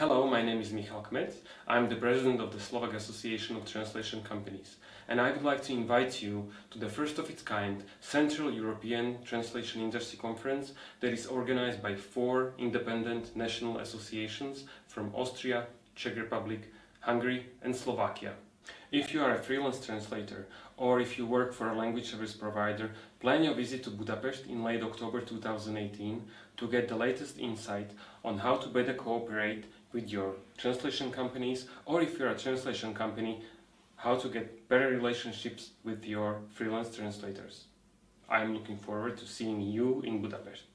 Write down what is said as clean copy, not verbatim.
Hello, my name is Michal Kmet. I'm the president of the Slovak Association of Translation Companies, and I would like to invite you to the first of its kind Central European Translation Industry Conference that is organized by four independent national associations from Austria, Czech Republic, Hungary and Slovakia. If you are a freelance translator or if you work for a language service provider, plan your visit to Budapest in late October 2018 to get the latest insight on how to better cooperate with your translation companies, or if you are a translation company, how to get better relationships with your freelance translators. I am looking forward to seeing you in Budapest.